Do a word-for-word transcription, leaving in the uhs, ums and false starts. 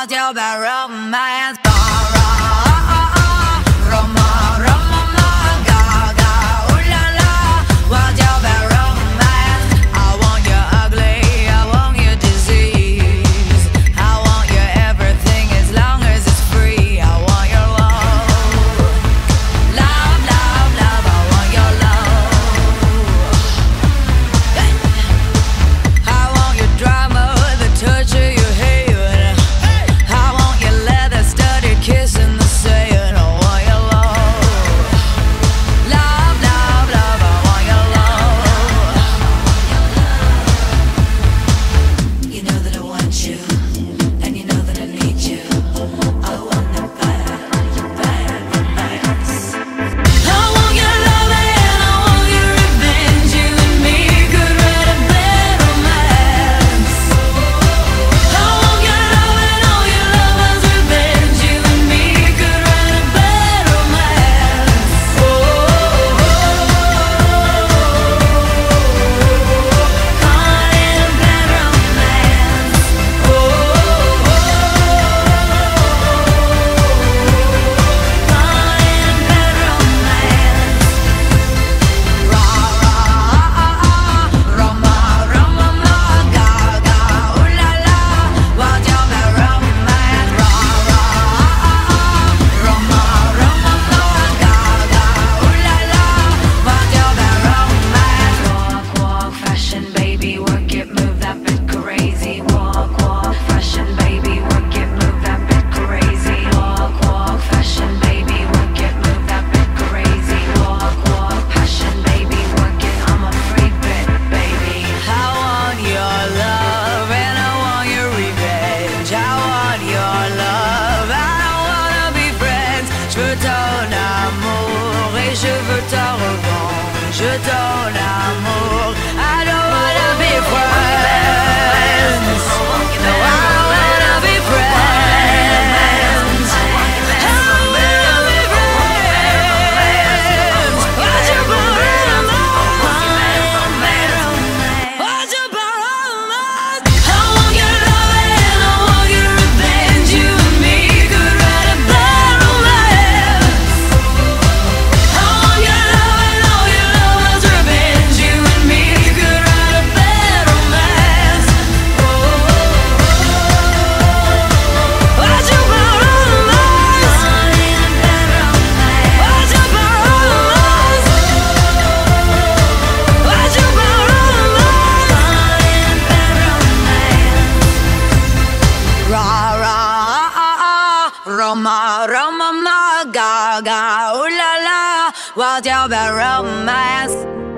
want you, but romance Roma, Roma, Gaga, ooh la la, what's your romance?